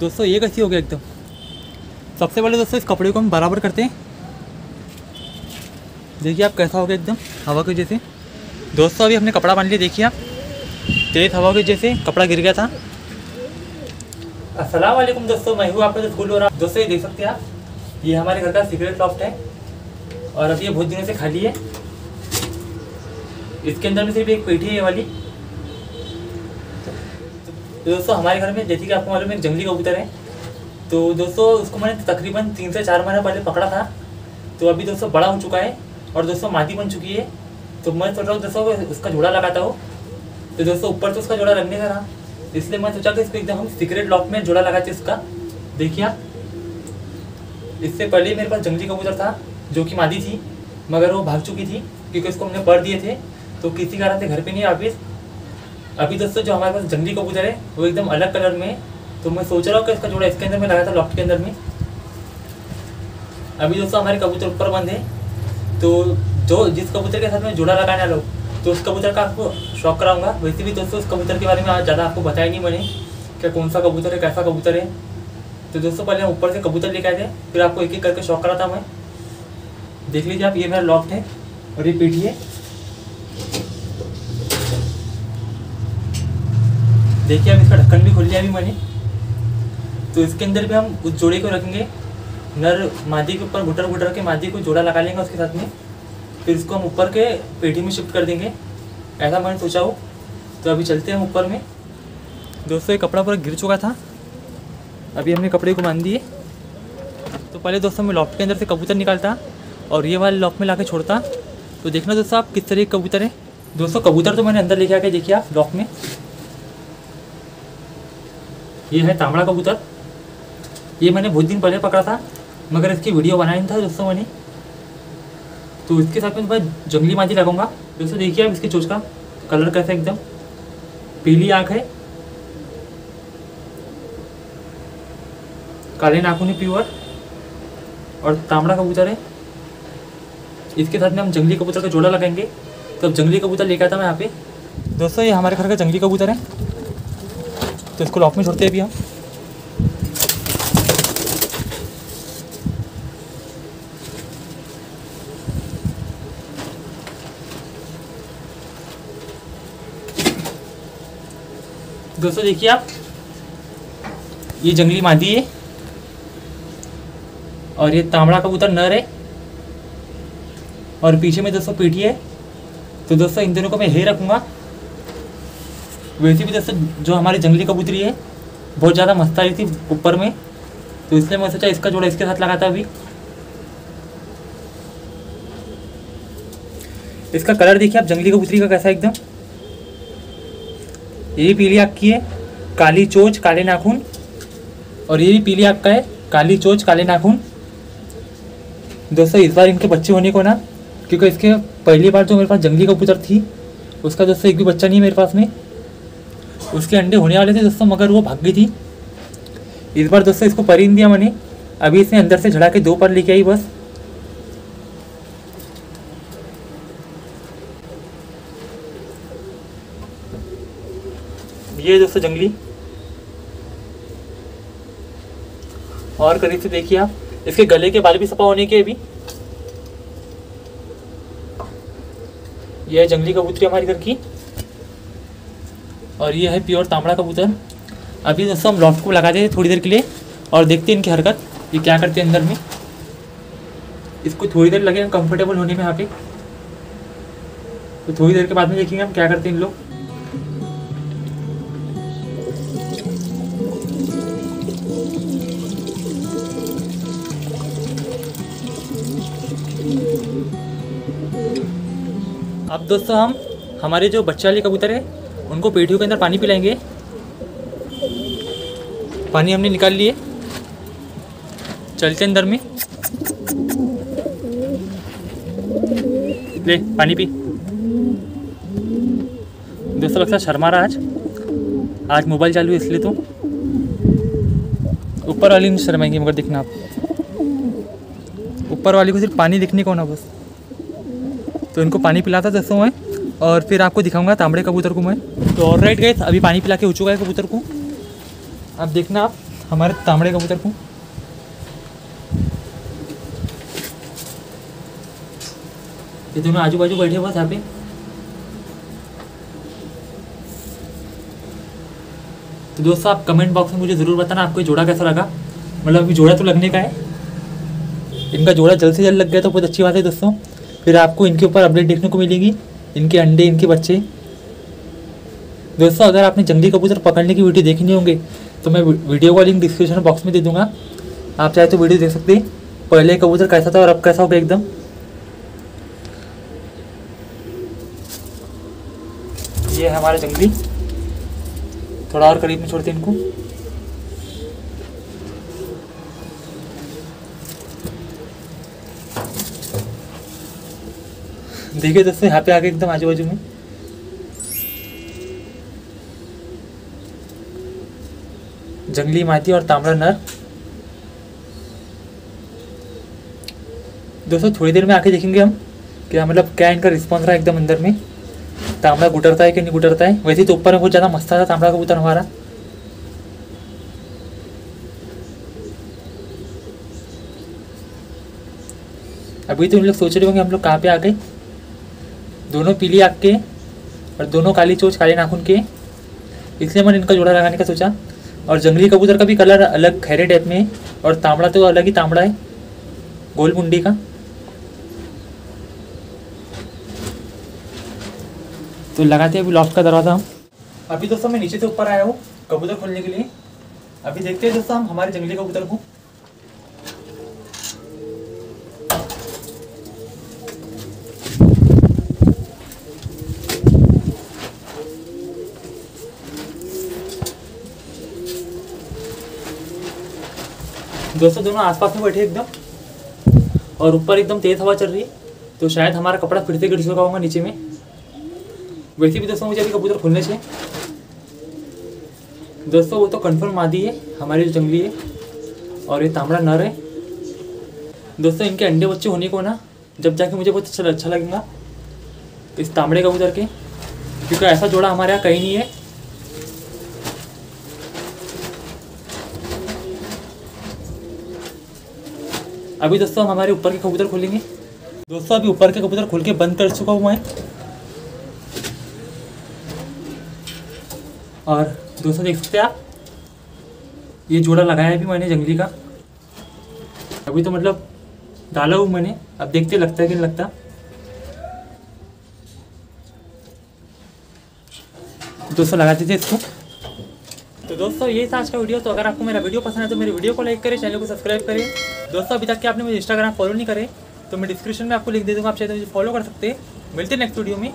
दोस्तों ये कैसी हो गया एकदम। सबसे पहले दोस्तों इस कपड़े को हम बराबर करते हैं, देखिए आप कैसा हो गया एकदम हवा के जैसे। दोस्तों अभी हमने कपड़ा बांध लिया, देखिए आप तेज़ हवा के जैसे कपड़ा गिर गया था। अस्सलाम वालेकुम दोस्तों, मैं हूँ आपका स्कूल हो रहा। दोस्तों ये देख सकते हैं आप, ये हमारे घर का सीक्रेट लॉफ्ट है और अब ये बहुत दिनों से खाली है। इसके अंदर में सिर्फ एक पेटी है ये वाली। तो दोस्तों हमारे घर में जैसे कि आपको मालूम है जंगली कबूतर है, तो दोस्तों उसको मैंने तकरीबन 3 से 4 महीने पहले पकड़ा था। तो अभी दोस्तों बड़ा हो चुका है और दोस्तों मादी बन चुकी है। तो मैं सोच रहा हूँ दोस्तों उसका जोड़ा लगाता हो। तो दोस्तों ऊपर तो उसका जोड़ा लगने का था, इसलिए मैं सोचा कि इसको एकदम हम सीक्रेट लॉक में जोड़ा लगाते उसका। देखिए आप, इससे पहले मेरे पास जंगली कबूतर था जो कि मादी थी, मगर वो भाग चुकी थी क्योंकि उसको हमने पढ़ दिए थे, तो किसी कारण से घर पे नहीं वापिस। अभी दोस्तों जो हमारे पास जंगली कबूतर है वो एकदम अलग कलर में है, तो मैं सोच रहा हूँ कि इसका जोड़ा इसके अंदर में लगा था लॉफ्ट के अंदर में। अभी दोस्तों हमारे कबूतर ऊपर बंद है, तो जो जिस कबूतर के साथ मैं जोड़ा लगाने वाला हूँ तो उस कबूतर का आपको शौक कराऊंगा। वैसे भी दोस्तों उस कबूतर के बारे में आज ज़्यादा आपको बताया नहीं मैंने कि कौन सा कबूतर है, कैसा कबूतर है। तो दोस्तों पहले हम ऊपर से कबूतर लेके आए थे, फिर आपको एक एक करके शौक कराता मैं। देख लीजिए आप, ये मेरा लॉफ्ट है और ये पेटी है। देखिए अब इसका ढक्कन भी खोल लिया अभी मैंने। तो इसके अंदर भी हम उस जोड़े को रखेंगे, नर मादी के ऊपर घुटर घुटर के मादी को जोड़ा लगा लेंगे उसके साथ में, फिर इसको हम ऊपर के पेटी में शिफ्ट कर देंगे, ऐसा मैंने सोचा हो। तो अभी चलते हैं हम ऊपर में। दोस्तों ये कपड़ा पूरा गिर चुका था, अभी हमने कपड़े को बांध दिए। तो पहले दोस्तों मैं लॉफ्ट के अंदर से कबूतर निकालता और ये वाले लॉफ्ट में ला के छोड़ता। तो देखना दोस्तों आप किस तरह के कबूतर है। दोस्तों कबूतर तो मैंने अंदर लेके आके देखिए आप लॉफ्ट में, ये है तांबड़ा कबूतर। ये मैंने बहुत दिन पहले पकड़ा था मगर इसकी वीडियो बनाई था दोस्तों मैंने। तो इसके साथ में मैं जंगली मादी लगाऊंगा। दोस्तों देखिए आप इसकी चोंच का कलर कैसा एकदम पीली आँख है, काले नाखूनी प्योर और तांबड़ा कबूतर है। इसके साथ में हम जंगली कबूतर का जोड़ा लगाएंगे। तो जंगली कबूतर लेकर आता मैं यहाँ पे। दोस्तों ये हमारे घर का जंगली कबूतर है, तो इसको लॉक में छोड़ते हैं अभी हम। दोस्तों देखिए आप, ये जंगली मादी है और ये तांबड़ा कबूतर नर है और पीछे में दोस्तों पेटी है। तो दोस्तों इन दोनों को मैं यही रखूँगा। वैसे भी दोस्तों जो हमारी जंगली कबूतरी है बहुत ज़्यादा मस्त आई थी ऊपर में, तो इसलिए मैं सोचा इसका जोड़ा इसके साथ लगाता। अभी इसका कलर देखिए आप जंगली कबूतरी का कैसा एकदम। ये भी पीली आँख की है, काली चोंच काले नाखून, और ये भी पीली आँख का है, काली चोंच काले नाखून। दोस्तों इस बार इनके बच्चे होने को ना, क्योंकि इसके पहली बार जो मेरे पास जंगली कबूतर थी उसका दोस्तों एक भी बच्चा नहीं मेरे पास में। उसके अंडे होने वाले थे दोस्तों मगर वो भाग गई थी। इस बार दोस्तों इसको परिंद दिया मैंने। अभी इसने अंदर से झड़ा के 2 पर लेके आई बस। ये दोस्तों जंगली, और करीब से देखिए आप, इसके गले के बाल भी सफा होने के अभी। यह जंगली कबूतरी हमारे घर की, और ये है प्योर तांबड़ा कबूतर। अभी दोस्तों हम लॉफ्ट को लगा देते हैं थोड़ी देर के लिए और देखते हैं इनकी हरकत, ये क्या करते हैं अंदर में। इसको थोड़ी देर लगेगा कंफर्टेबल होने में यहाँ पे, तो थोड़ी देर के बाद में देखेंगे हम क्या करते हैं इन लोग। अब दोस्तों हम हमारे जो बच्चे वाले कबूतर है उनको पेटियों के अंदर पानी पिलाएंगे। पानी हमने निकाल लिए, चलते अंदर में। ले पानी पी। दोस्तों लगता शर्मा रहा आज मोबाइल चालू है इसलिए, तो ऊपर वाली नहीं शर्माएंगे मगर देखना आप, ऊपर वाली को सिर्फ पानी दिखने को ना बस। तो इनको पानी पिलाता दोस्तों मैं, और फिर आपको दिखाऊंगा तांबड़े कबूतर को मैं। तो ऑलराइट गाइस, अभी पानी पिला के हो चुका है कबूतर को। अब देखना आप, हमारे तांबड़े कबूतर को। ये दोनों आजू बाजू बैठे हुआ था पे। तो दोस्तों आप कमेंट बॉक्स में मुझे ज़रूर बताना आपको जोड़ा कैसा लगा। मतलब अभी जोड़ा तो लगने का है, इनका जोड़ा जल्द से जल्द लग गया तो बहुत अच्छी बात है दोस्तों। फिर आपको इनके ऊपर अपडेट देखने को मिलेगी, इनके अंडे, इनके बच्चे। दोस्तों अगर आपने जंगली कबूतर पकड़ने की वीडियो देखनी होंगे तो मैं वीडियो का लिंक डिस्क्रिप्शन बॉक्स में दे दूँगा, आप चाहे तो वीडियो देख सकते हैं। पहले कबूतर कैसा था और अब कैसा हो गया एकदम। ये है हमारे जंगली, थोड़ा और करीब में छोड़ते हैं इनको। देखिए दोस्तों यहाँ पे आगे एकदम आजू बाजू में। जंगली मादी और तांबड़ा नर। दोस्तों थोड़ी देर में आके देखेंगे हम क्या मतलब क्या इनका रिस्पॉन्स रहा एकदम अंदर में, तांबड़ा गुटरता है कि नहीं गुटरता है। वैसे तो ऊपर में बहुत ज़्यादा मस्ता था तांबड़ा कबूतर हमारा। अभी तो इन लोग सोच रहे होंगे हम लोग कहाँ पे आ गए। दोनों पीली आँख के और दोनों काली चोंच काले नाखून के, इसलिए मैंने इनका जोड़ा लगाने का सोचा। और जंगली कबूतर का भी कलर अलग खैरे टाइप में है और तांबड़ा तो अलग ही तांबड़ा है गोल मुंडी का। तो लगाते हैं अभी लॉफ्ट का दरवाज़ा हम। अभी दोस्तों मैं नीचे से ऊपर आया हूँ कबूतर खोलने के लिए। अभी देखते हैं दोस्तों हम हमारे जंगली कबूतर को। दोस्तों दोनों आसपास में बैठे एकदम, और ऊपर एकदम तेज हवा चल रही है तो शायद हमारा कपड़ा फिर से गिर चुका होगा नीचे में। वैसे भी दोस्तों मुझे अभी कबूतर खोलने चाहिए। दोस्तों वो तो कन्फर्म मादी है हमारी जो जंगली है, और ये तांबड़ा नर है। दोस्तों इनके अंडे बच्चे होने को ना जब जाके मुझे बहुत अच्छा लगेगा इस तांबड़े कबूतर के, क्योंकि ऐसा जोड़ा हमारे यहाँ कहीं नहीं है। अभी दोस्तों हम हमारे ऊपर के कबूतर खोलेंगे। दोस्तों अभी ऊपर के कबूतर खोल के बंद कर चुका हूँ मैं। और दोस्तों देख सकते हैं आप ये जोड़ा लगाया है भी मैंने जंगली का। अभी तो मतलब डाला हूँ मैंने, अब देखते लगता है कि नहीं लगता। दोस्तों लगाते थे इसको। तो दोस्तों यही था आज का वीडियो। तो अगर आपको मेरा वीडियो पसंद है तो मेरे वीडियो को लाइक करें, चैनल को सब्सक्राइब करें। दोस्तों अभी तक कि आपने मुझे इंस्टाग्राम फॉलो नहीं करे तो मैं डिस्क्रिप्शन में आपको लिंक दे दूँगा, आप चाहे तो मुझे फॉलो कर सकते हैं। मिलते हैं नेक्स्ट वीडियो में।